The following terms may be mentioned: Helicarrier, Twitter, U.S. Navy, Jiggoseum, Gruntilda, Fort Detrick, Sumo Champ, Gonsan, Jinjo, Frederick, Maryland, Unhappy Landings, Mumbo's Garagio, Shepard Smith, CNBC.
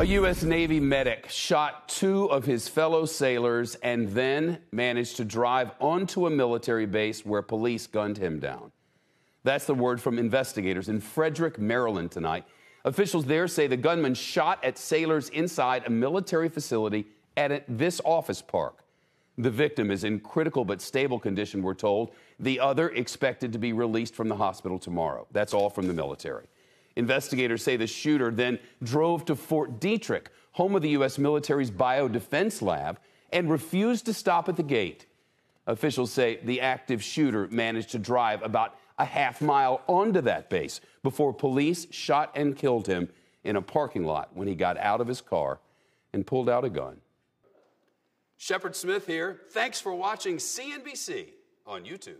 A U.S. Navy medic shot two of his fellow sailors and then managed to drive onto a military base where police gunned him down. That's the word from investigators in Frederick, Maryland tonight. Officials there say the gunman shot at sailors inside a military facility at this office park. The victim is in critical but stable condition, we're told. The other expected to be released from the hospital tomorrow. That's all from the military. Investigators say the shooter then drove to Fort Detrick, home of the U.S. military's biodefense lab, and refused to stop at the gate. Officials say the active shooter managed to drive about a half mile onto that base before police shot and killed him in a parking lot when he got out of his car and pulled out a gun. Shepard Smith here. Thanks for watching CNBC on YouTube.